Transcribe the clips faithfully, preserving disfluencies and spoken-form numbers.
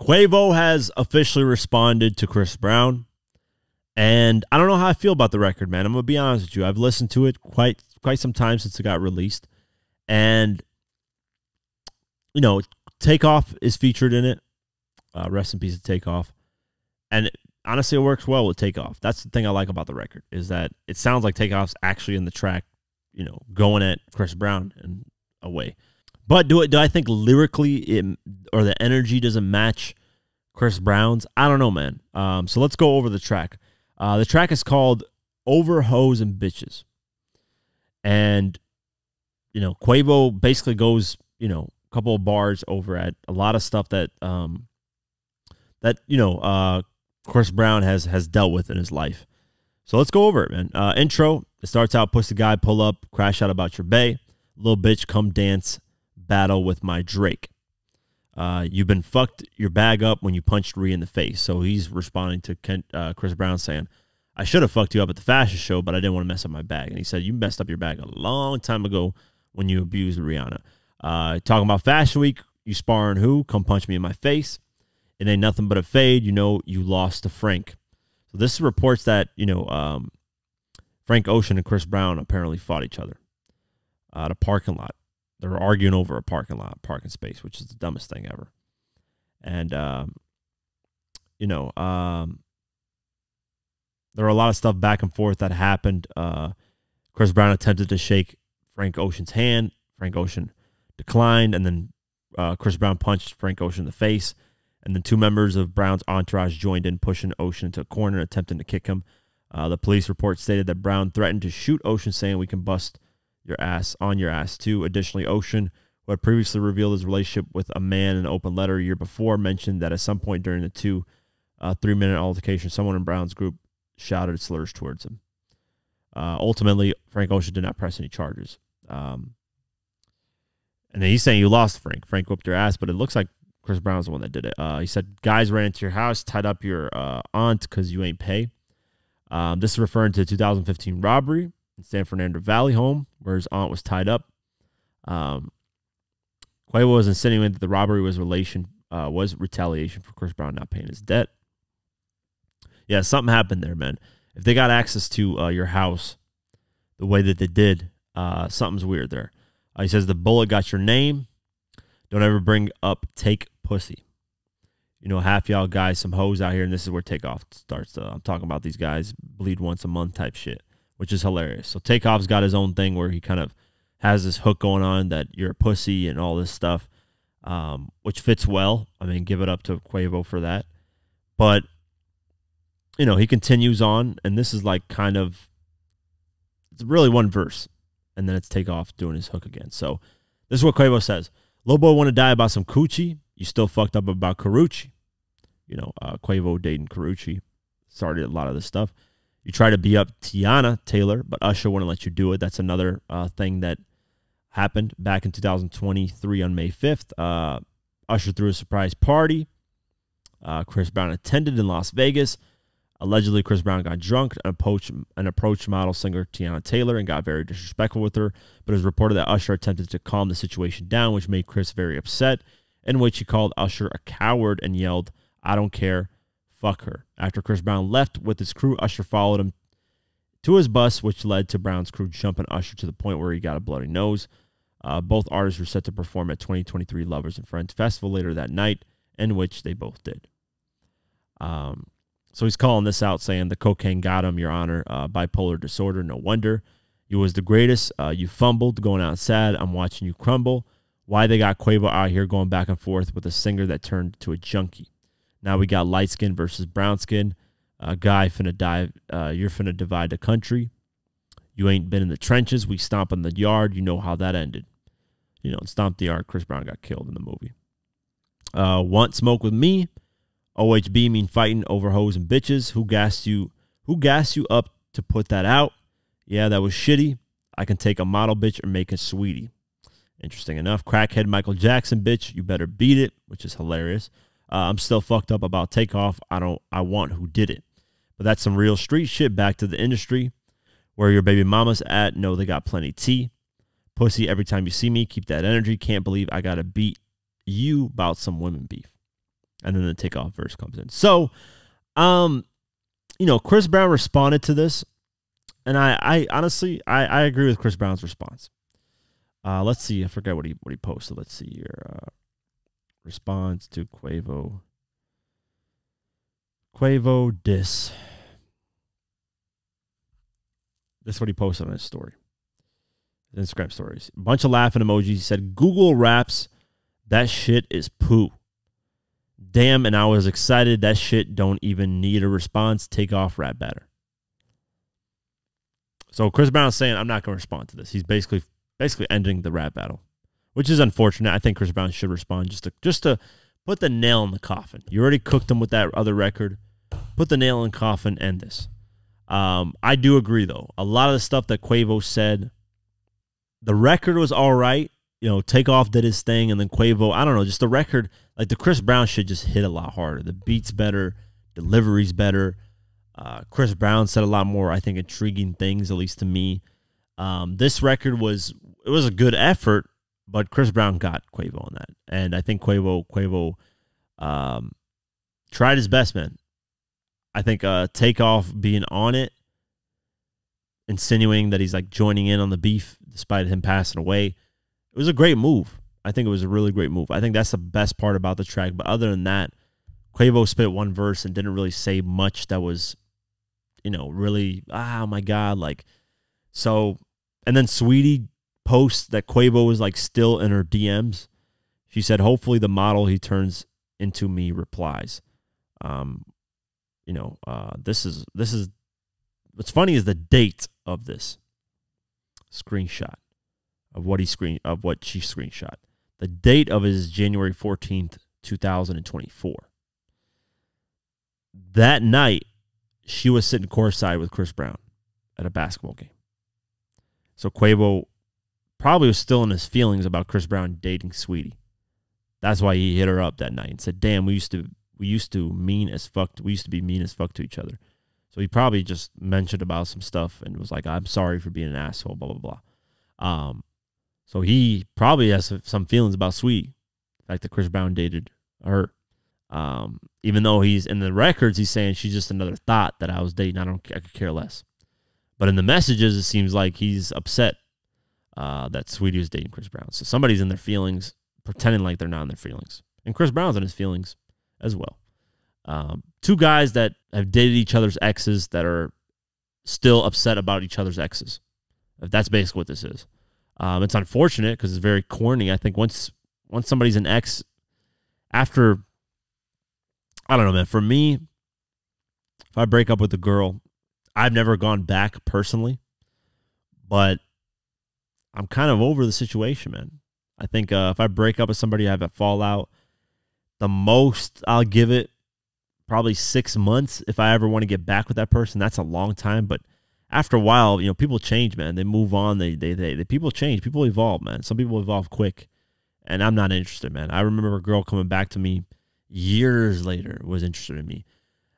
Quavo has officially responded to Chris Brown, and I don't know how I feel about the record, man. I'm going to be honest with you. I've listened to it quite quite some time since it got released, and, you know, Takeoff is featured in it. Uh, rest in peace to Takeoff. And it, honestly, it works well with Takeoff. That's the thing I like about the record, is that it sounds like Takeoff's actually in the track, you know, going at Chris Brown in a way. But do it? Do I think lyrically it, or the energy doesn't match Chris Brown's? I don't know, man. Um, so let's go over the track. Uh, the track is called "Over Hoes and Bitches," and you know Quavo basically goes, you know, a couple of bars over at a lot of stuff that um, that you know uh, Chris Brown has has dealt with in his life. So let's go over it, man. Uh, intro. It starts out: push the guy, pull up, crash out about your bae, little bitch, come dance. Battle with my Drake. Uh, you've been fucked your bag up when you punched Ree in the face. So he's responding to Ken, uh, Chris Brown saying, I should have fucked you up at the fashion show, but I didn't want to mess up my bag. And he said, you messed up your bag a long time ago when you abused Rihanna. Uh, talking about Fashion Week, you sparring who? Come punch me in my face. It ain't nothing but a fade. You know, you lost to Frank. So this reports that, you know, um, Frank Ocean and Chris Brown apparently fought each other uh, at a parking lot. They were arguing over a parking lot, parking space, which is the dumbest thing ever. And, um, you know, um, there were a lot of stuff back and forth that happened. Uh, Chris Brown attempted to shake Frank Ocean's hand. Frank Ocean declined, and then uh, Chris Brown punched Frank Ocean in the face. And then two members of Brown's entourage joined in, pushing Ocean into a corner, attempting to kick him. Uh, the police report stated that Brown threatened to shoot Ocean, saying we can bust your ass on your ass too. Additionally, Ocean, who had previously revealed his relationship with a man in an open letter a year before, mentioned that at some point during the two uh, three minute altercation, someone in Brown's group shouted slurs towards him. Uh, ultimately, Frank Ocean did not press any charges. Um, and then he's saying you lost Frank. Frank whipped your ass, but it looks like Chris Brown's the one that did it. Uh, he said guys ran into your house, tied up your uh, aunt because you ain't pay. Um, this is referring to the two thousand fifteen robbery in San Fernando Valley home, where his aunt was tied up. Um, Quavo was insinuating that the robbery was relation uh, was retaliation for Chris Brown not paying his debt. Yeah, something happened there, man. If they got access to uh, your house the way that they did, uh, something's weird there. Uh, he says the bullet got your name. Don't ever bring up take pussy. You know, half y'all guys, some hoes out here, and this is where Takeoff starts. To, I'm talking about these guys bleed once a month type shit, which is hilarious. So Takeoff's got his own thing where he kind of has this hook going on that you're a pussy and all this stuff, um, which fits well. I mean, give it up to Quavo for that. But, you know, he continues on, and this is like kind of, it's really one verse, and then it's Takeoff doing his hook again. So this is what Quavo says. Lil Boy want to die about some coochie. You still fucked up about Karuchi. You know, uh, Quavo dating Karuchi started a lot of this stuff. You try to be up Teyana Taylor, but Usher wouldn't let you do it. That's another uh, thing that happened back in two thousand twenty-three on May fifth. Uh, Usher threw a surprise party. Uh, Chris Brown attended in Las Vegas. Allegedly, Chris Brown got drunk and approached, and approached model singer Teyana Taylor and got very disrespectful with her. But it was reported that Usher attempted to calm the situation down, which made Chris very upset, in which he called Usher a coward and yelled, I don't care. Fuck her. After Chris Brown left with his crew, Usher followed him to his bus, which led to Brown's crew jumping Usher to the point where he got a bloody nose. Uh, both artists were set to perform at twenty twenty-three Lovers and Friends Festival later that night, in which they both did. Um, so he's calling this out, saying the cocaine got him, Your Honor. Uh, bipolar disorder, no wonder. You was the greatest. Uh, you fumbled, going out sad. I'm watching you crumble. Why they got Quavo out here going back and forth with a singer that turned to a junkie. Now we got light skin versus brown skin. Uh, guy finna dive. Uh, you're finna divide the country. You ain't been in the trenches. We stomp on the yard. You know how that ended. You know, Stomp the Yard. Chris Brown got killed in the movie. Uh, want smoke with me? O H B mean fighting over hoes and bitches. Who gassed you? Who gassed you up to put that out? Yeah, that was shitty. I can take a model bitch or make a Saweetie. Interesting enough. Crackhead Michael Jackson bitch. You better beat it, which is hilarious. Uh, I'm still fucked up about Takeoff. I don't. I want who did it, but that's some real street shit. Back to the industry, where your baby mama's at. No, they got plenty tea, pussy. Every time you see me, keep that energy. Can't believe I gotta beat you about some women beef. And then the Takeoff verse comes in. So, um, you know, Chris Brown responded to this. And I, I honestly, I, I agree with Chris Brown's response. Uh, let's see. I forget what he what he posted. Let's see your uh, response to Quavo. Quavo diss. This is what he posted on his story. Instagram stories. A bunch of laughing emojis. He said, Google raps. That shit is poo. Damn, and I was excited. That shit don't even need a response. Takeoff rap better. So Chris Brown's saying, I'm not going to respond to this. He's basically basically ending the rap battle, which is unfortunate. I think Chris Brown should respond just to just to put the nail in the coffin. You already cooked him with that other record. Put the nail in the coffin, end this. Um, I do agree, though. A lot of the stuff that Quavo said, the record was all right. You know, Takeoff did his thing, and then Quavo, I don't know, just the record, like the Chris Brown shit just hit a lot harder. The beat's better, delivery's better. Uh, Chris Brown said a lot more, I think, intriguing things, at least to me. Um, this record was, it was a good effort, but Chris Brown got Quavo on that. And I think Quavo, Quavo um, tried his best, man. I think uh, Takeoff being on it, insinuating that he's like joining in on the beef despite him passing away, it was a great move. I think it was a really great move. I think that's the best part about the track. But other than that, Quavo spit one verse and didn't really say much that was, you know, really, ah, oh my God, like, so. And then Saweetie posts that Quavo was, like, still in her D Ms. She said, hopefully the model he turns into me replies. Um, you know, uh, this is, this is, what's funny is the date of this screenshot. Of what he screen of what she screenshot. The date of it is January fourteenth, two thousand twenty-four. That night, she was sitting courtside with Chris Brown at a basketball game. So Quavo probably was still in his feelings about Chris Brown dating Saweetie. That's why he hit her up that night and said, "Damn, we used to we used to mean as fuck. We used to be mean as fuck to each other." So he probably just mentioned about some stuff and was like, "I'm sorry for being an asshole." Blah blah blah. Um. So he probably has some feelings about Saweetie, the fact that Chris Brown dated her. Um, even though he's in the records, he's saying she's just another thought that I was dating. I don't, I could care less. But in the messages, it seems like he's upset uh, that Saweetie was dating Chris Brown. So somebody's in their feelings, pretending like they're not in their feelings, and Chris Brown's in his feelings as well. Um, two guys that have dated each other's exes that are still upset about each other's exes. That's basically what this is. Um, it's unfortunate because it's very corny. I think once once somebody's an ex, after, I don't know, man. For me, if I break up with a girl, I've never gone back personally, but I'm kind of over the situation, man. I think uh, if I break up with somebody, I have a fallout. The most I'll give it probably six months if I ever want to get back with that person. That's a long time, but after a while, you know, people change, man. They move on. They, they, they, they, people change. People evolve, man. Some people evolve quick, and I'm not interested, man. I remember a girl coming back to me years later was interested in me.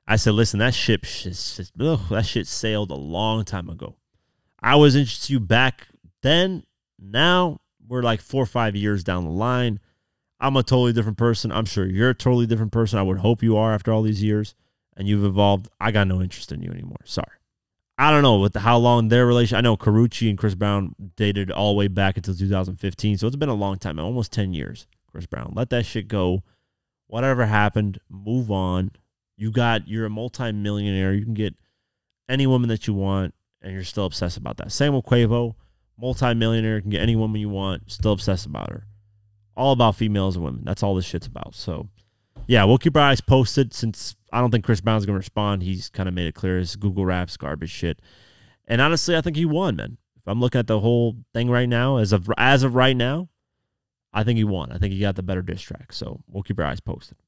I said, listen, that ship, just, ugh, that shit sailed a long time ago. I was interested in you back then. Now we're like four or five years down the line. I'm a totally different person. I'm sure you're a totally different person. I would hope you are after all these years, and you've evolved. I got no interest in you anymore. Sorry. I don't know with the, how long their relation. I know Carucci and Chris Brown dated all the way back until two thousand fifteen, so it's been a long time, almost ten years. Chris Brown, let that shit go. Whatever happened, move on. You got, you're a multi-millionaire. You can get any woman that you want, and you're still obsessed about that. Same with Quavo, multi-millionaire, can get any woman you want, still obsessed about her. All about females and women. That's all this shit's about. So, yeah, we'll keep our eyes posted since I don't think Chris Brown's going to respond. He's kind of made it clear. His Google raps, garbage shit. And honestly, I think he won, man. If I'm looking at the whole thing right now, as of, as of right now, I think he won. I think he got the better diss track. So we'll keep our eyes posted.